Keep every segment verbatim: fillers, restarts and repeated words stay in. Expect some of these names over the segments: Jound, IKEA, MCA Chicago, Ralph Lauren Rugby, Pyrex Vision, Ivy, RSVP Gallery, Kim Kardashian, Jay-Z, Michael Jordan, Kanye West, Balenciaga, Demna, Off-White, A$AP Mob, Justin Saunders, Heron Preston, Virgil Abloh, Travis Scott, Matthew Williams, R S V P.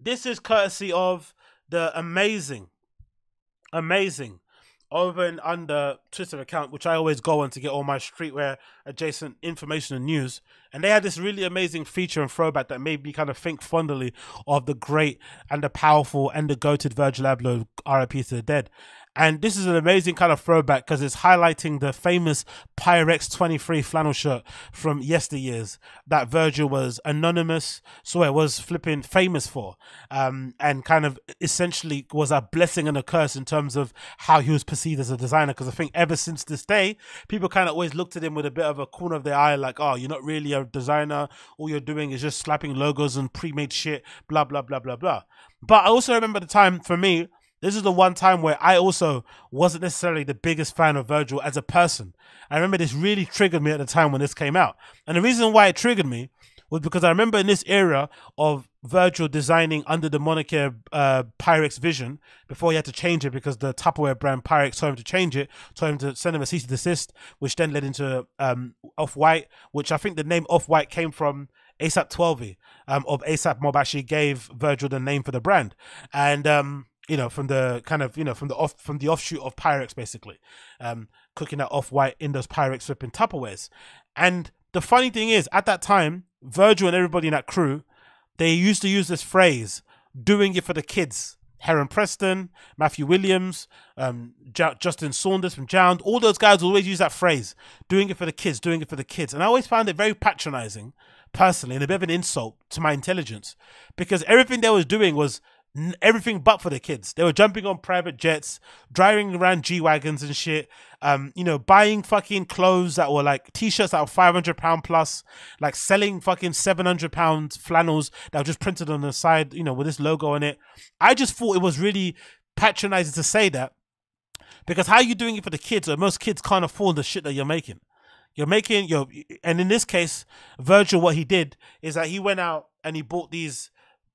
This is courtesy of the amazing, amazing Over and Under Twitter account, which I always go on to get all my streetwear adjacent information and news. And they had this really amazing feature and throwback that made me kind of think fondly of the great and the powerful and the goated Virgil Abloh, R I P to the dead. And this is an amazing kind of throwback because it's highlighting the famous Pyrex twenty-three flannel shirt from yesteryears that Virgil was anonymous, so it was flipping famous for, um, and kind of essentially was a blessing and a curse in terms of how he was perceived as a designer. Because I think ever since this day, people kind of always looked at him with a bit of a corner of their eye, like, oh, you're not really a designer. All you're doing is just slapping logos and pre-made shit, blah, blah, blah, blah, blah. But I also remember the time for me, this is the one time where I also wasn't necessarily the biggest fan of Virgil as a person. I remember this really triggered me at the time when this came out. And the reason why it triggered me was because I remember in this era of Virgil designing under the moniker uh, Pyrex Vision, before he had to change it because the Tupperware brand Pyrex told him to change it, told him to send him a cease and desist, which then led into um, Off-White, which I think the name Off-White came from A$AP twelve, um, of A$AP Mob actually gave Virgil the name for the brand. And... Um, you know, from the kind of, you know, from the off, from the offshoot of Pyrex, basically, um, cooking that Off-White in those Pyrex flipping Tupperwares. And the funny thing is, at that time, Virgil and everybody in that crew, they used to use this phrase, doing it for the kids. Heron Preston, Matthew Williams, um, J Justin Saunders from Jound, all those guys always use that phrase, doing it for the kids, doing it for the kids. And I always found it very patronizing, personally, and a bit of an insult to my intelligence, because everything they was doing was everything but for the kids. They were jumping on private jets, driving around G-Wagons and shit, um, you know, buying fucking clothes that were like t-shirts that were five hundred pound plus, like selling fucking seven hundred pound flannels that were just printed on the side, you know, with this logo on it. I just thought it was really patronizing to say that, because how are you doing it for the kids? Or most kids can't afford the shit that you're making. You're making, you're, and in this case, Virgil, what he did is that he went out and he bought these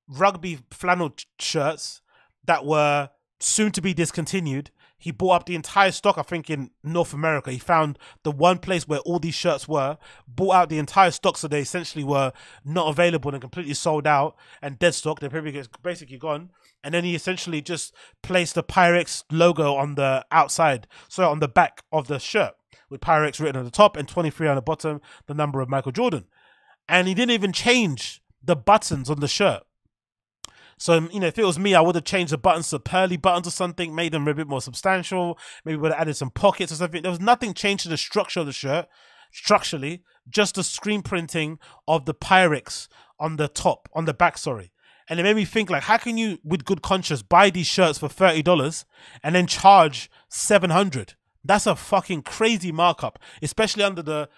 rugby flannel shirts that were soon to be discontinued. He bought up the entire stock, I think, in North America. He found the one place where all these shirts were, bought out the entire stock, so they essentially were not available and completely sold out and dead stock. They're probably basically gone. And then he essentially just placed the Pyrex logo on the outside, so on the back of the shirt, with Pyrex written on the top and twenty-three on the bottom, the number of Michael Jordan. And he didn't even change the buttons on the shirt. So, you know, if it was me, I would have changed the buttons to pearly buttons or something, made them a bit more substantial, maybe would have added some pockets or something. There was nothing changed to the structure of the shirt, structurally, just the screen printing of the Pyrex on the top, on the back, sorry. And it made me think, like, how can you, with good conscience, buy these shirts for thirty dollars and then charge seven hundred dollars? That's a fucking crazy markup, especially under the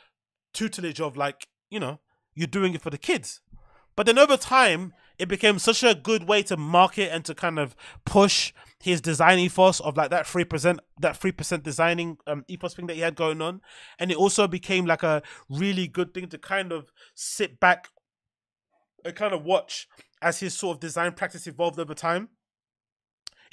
tutelage of, like, you know, you're doing it for the kids. But then over time, it became such a good way to market and to kind of push his design ethos of, like, that three percent, that three percent designing um, ethos thing that he had going on. And it also became like a really good thing to kind of sit back and kind of watch as his sort of design practice evolved over time,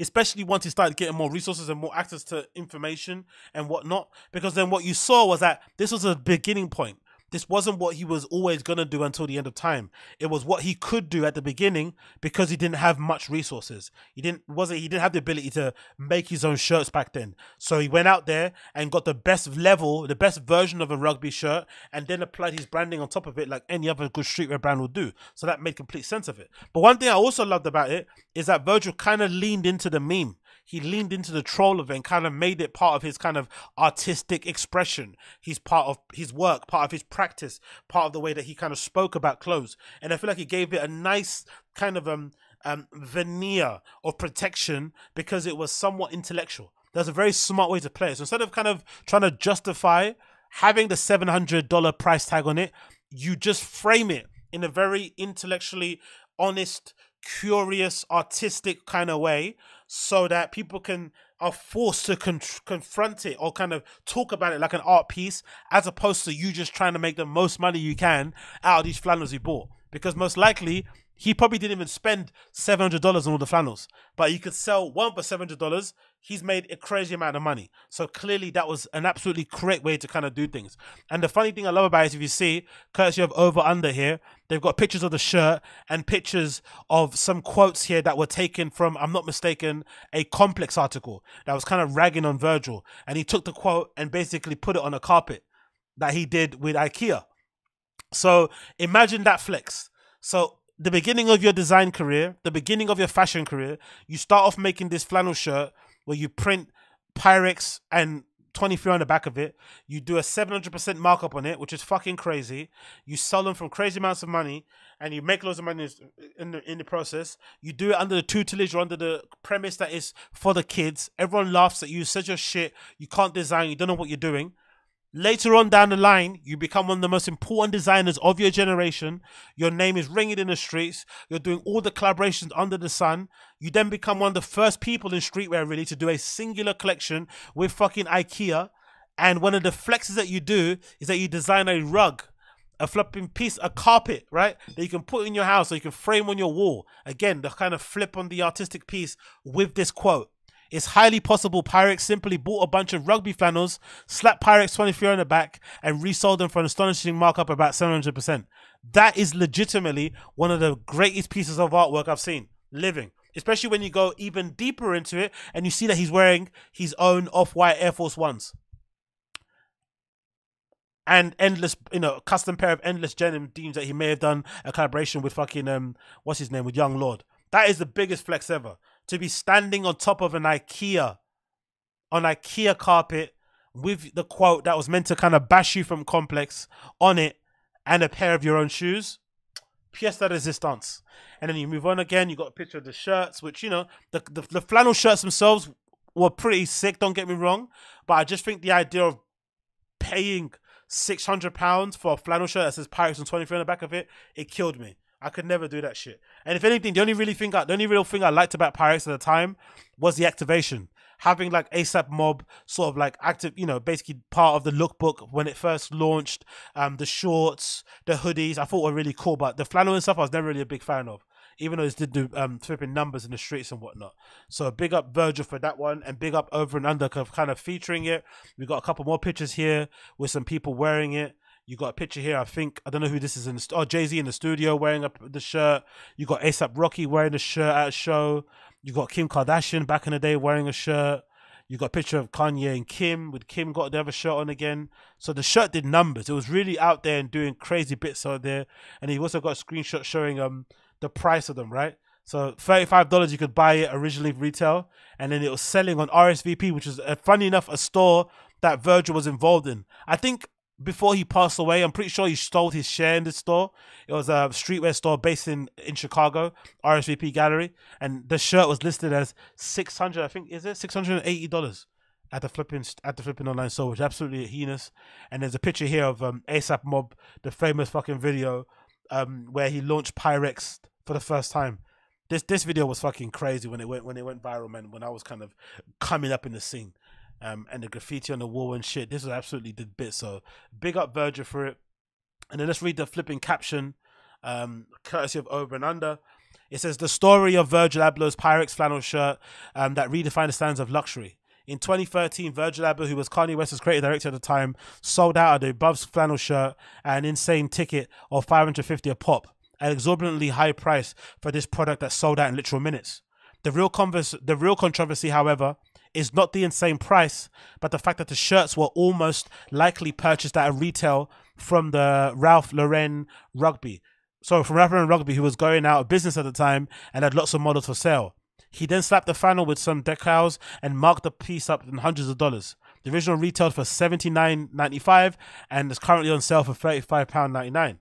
especially once he started getting more resources and more access to information and whatnot. Because then what you saw was that this was a beginning point. This wasn't what he was always going to do until the end of time. It was what he could do at the beginning because he didn't have much resources. He didn't wasn't he didn't have the ability to make his own shirts back then. So he went out there and got the best level, the best version of a rugby shirt, and then applied his branding on top of it like any other good streetwear brand would do. So that made complete sense of it. But one thing I also loved about it is that Virgil kind of leaned into the meme. He leaned into the troll of it and kind of made it part of his kind of artistic expression. He's part of his work, part of his practice, part of the way that he kind of spoke about clothes. And I feel like he gave it a nice kind of um, um, veneer of protection because it was somewhat intellectual. That's a very smart way to play it. So instead of kind of trying to justify having the seven hundred dollar price tag on it, you just frame it in a very intellectually honest, curious, artistic kind of way, so that people can are forced to con confront it or kind of talk about it like an art piece, as opposed to you just trying to make the most money you can out of these flannels you bought. Because most likely He probably didn't even spend seven hundred dollars on all the flannels, but you could sell one for seven hundred dollars. He's made a crazy amount of money. So clearly that was an absolutely correct way to kind of do things. And the funny thing I love about it is, if you see, courtesy of Over Under here, they've got pictures of the shirt and pictures of some quotes here that were taken from, I'm not mistaken, a Complex article that was kind of ragging on Virgil. And he took the quote and basically put it on a carpet that he did with IKEA. So imagine that flex. So the beginning of your design career, the beginning of your fashion career, you start off making this flannel shirt where you print Pyrex and twenty-three on the back of it. You do a seven hundred percent markup on it, which is fucking crazy. You sell them for crazy amounts of money and you make loads of money in the, in the process. You do it under the tutelage or under the premise that it's for the kids. Everyone laughs at you, says you're shit, you can't design, you don't know what you're doing. Later on down the line, you become one of the most important designers of your generation. Your name is ringing in the streets. You're doing all the collaborations under the sun. You then become one of the first people in streetwear, really, to do a singular collection with fucking IKEA. And one of the flexes that you do is that you design a rug, a flipping piece, a carpet, right? That you can put in your house or you can frame on your wall. Again, the kind of flip on the artistic piece with this quote. It's highly possible Pyrex simply bought a bunch of rugby flannels, slapped Pyrex twenty-three on the back, and resold them for an astonishing markup of about seven hundred percent. That is legitimately one of the greatest pieces of artwork I've seen living, especially when you go even deeper into it and you see that he's wearing his own Off-White Air Force Ones and endless, you know, custom pair of endless denim jeans that he may have done a collaboration with fucking, um, what's his name, with Young Lord. That is the biggest flex ever. To be standing on top of an IKEA, on IKEA carpet with the quote that was meant to kind of bash you from Complex on it and a pair of your own shoes. Pièce de résistance. And then you move on again. You got a picture of the shirts, which, you know, the, the, the flannel shirts themselves were pretty sick, don't get me wrong. But I just think the idea of paying six hundred pounds for a flannel shirt that says Pyrex and twenty-three on the back of it, it killed me. I could never do that shit. And if anything, the only really thing, I, the only real thing I liked about Pyrex at the time was the activation, having like A$AP Mob sort of like active, you know, basically part of the lookbook when it first launched. Um, the shorts, the hoodies, I thought were really cool, but the flannel and stuff I was never really a big fan of, even though this did do um, flipping numbers in the streets and whatnot. So big up Virgil for that one, and big up Over and Under kind of featuring it. We got a couple more pictures here with some people wearing it. You got a picture here, I think, I don't know who this is in the, oh, Jay-Z in the studio wearing up the shirt. You got A$AP Rocky wearing a shirt at a show. You got Kim Kardashian back in the day wearing a shirt. You got a picture of Kanye and Kim, with Kim got the other shirt on again. So the shirt did numbers. It was really out there and doing crazy bits out there. And he also got a screenshot showing um the price of them, right? So thirty-five dollars you could buy it originally retail, and then it was selling on R S V P, which is, uh, funny enough, a store that Virgil was involved in. I think before he passed away, I'm pretty sure he stole his share in this store. It was a streetwear store based in, in Chicago, R S V P Gallery. And the shirt was listed as six hundred, I think, is it? six hundred eighty dollars at the flipping at the flipping online store, which is absolutely heinous. And there's a picture here of um, A$AP Mob, the famous fucking video um, where he launched Pyrex for the first time. This this video was fucking crazy when it went, when it went viral, man, when I was kind of coming up in the scene. Um, and the graffiti on the wall and shit. This was absolutely the bit. So big up Virgil for it. And then let's read the flipping caption, um, courtesy of Over and Under. It says, the story of Virgil Abloh's Pyrex flannel shirt um, that redefined the standards of luxury. In twenty thirteen, Virgil Abloh, who was Kanye West's creative director at the time, sold out the above flannel shirt at an insane ticket of five hundred fifty dollars a pop, an exorbitantly high price for this product that sold out in literal minutes. The real converse, the real controversy, however, is not the insane price, but the fact that the shirts were almost likely purchased at a retail from the Ralph Lauren Rugby. So from Ralph Lauren Rugby, who was going out of business at the time and had lots of models for sale. He then slapped the flannel with some decals and marked the piece up in hundreds of dollars. The original retailed for seventy-nine ninety-five and is currently on sale for thirty-five pounds ninety-nine.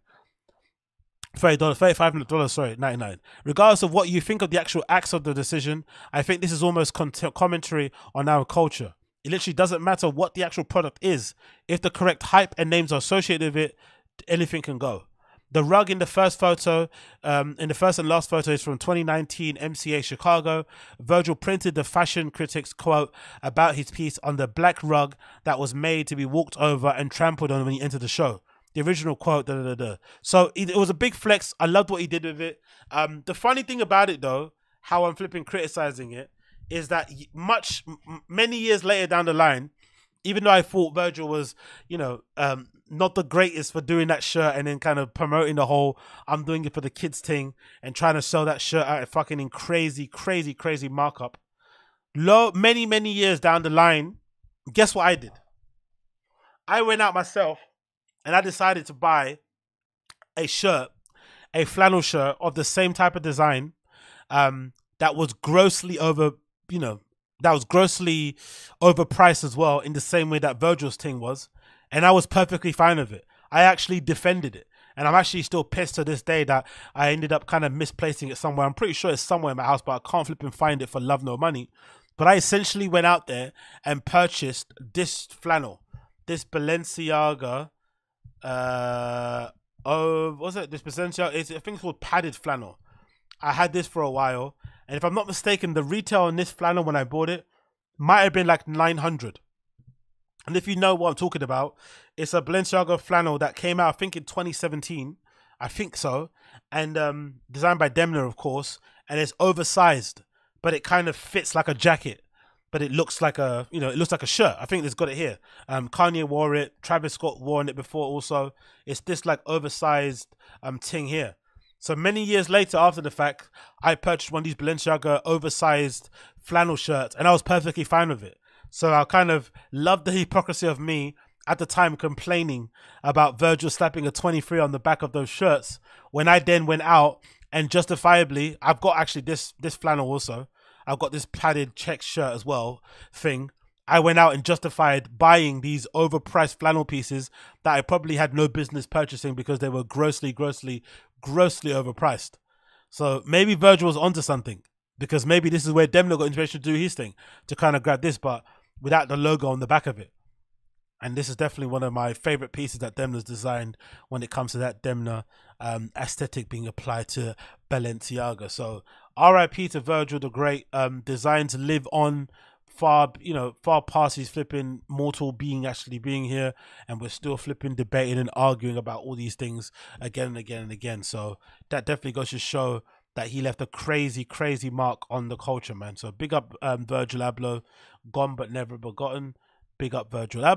thirty dollars, thirty-five dollars, sorry, ninety-nine. Regardless of what you think of the actual acts of the decision, I think this is almost commentary on our culture. It literally doesn't matter what the actual product is. If the correct hype and names are associated with it, anything can go. The rug in the first photo, um, in the first and last photo, is from twenty nineteen M C A Chicago. Virgil printed the fashion critic's quote about his piece on the black rug that was made to be walked over and trampled on when he entered the show. the original quote, da da da da. So it, it was a big flex. I loved what he did with it. Um, the funny thing about it, though, how I'm flipping criticizing it, is that much many years later down the line, even though I thought Virgil was, you know, um, not the greatest for doing that shirt and then kind of promoting the whole "I'm doing it for the kids" thing and trying to sell that shirt out at fucking in crazy, crazy, crazy markup. Low, many, many years down the line, guess what I did? I went out myself and I decided to buy a shirt, a flannel shirt of the same type of design um, that was grossly over, you know, that was grossly overpriced as well, in the same way that Virgil's thing was. And I was perfectly fine with it. I actually defended it. And I'm actually still pissed to this day that I ended up kind of misplacing it somewhere. I'm pretty sure it's somewhere in my house, but I can't flip and find it for love nor money. But I essentially went out there and purchased this flannel, this Balenciaga, uh, oh, what was it? This Balenciaga, it's, I think it's called padded flannel. I had this for a while. And if I'm not mistaken, the retail on this flannel when I bought it might have been like nine hundred. And if you know what I'm talking about, it's a Balenciaga flannel that came out, I think, in twenty seventeen. I think so. And um, designed by Demna, of course. And it's oversized, but it kind of fits like a jacket. But it looks like a, you know, it looks like a shirt. I think they've got it here. Um, Kanye wore it. Travis Scott wore it before also. It's this like oversized um thing here. So many years later, after the fact, I purchased one of these Balenciaga oversized flannel shirts, and I was perfectly fine with it. So I kind of loved the hypocrisy of me at the time complaining about Virgil slapping a twenty-three on the back of those shirts, when I then went out and justifiably, I've got actually this this flannel also. I've got this padded check shirt as well thing. I went out and justified buying these overpriced flannel pieces that I probably had no business purchasing because they were grossly, grossly, grossly overpriced. So maybe Virgil was onto something, because maybe this is where Demna got inspiration to do his thing, to kind of grab this, but without the logo on the back of it. And this is definitely one of my favorite pieces that Demna's designed when it comes to that Demna um, aesthetic being applied to Balenciaga. So R I P to Virgil the Great, um, designed to live on far, you know, far past his flipping mortal being actually being here, and we're still flipping debating and arguing about all these things again and again and again. So that definitely goes to show that he left a crazy, crazy mark on the culture, man. So big up um, Virgil Abloh, gone but never forgotten. Big up Virgil Abloh.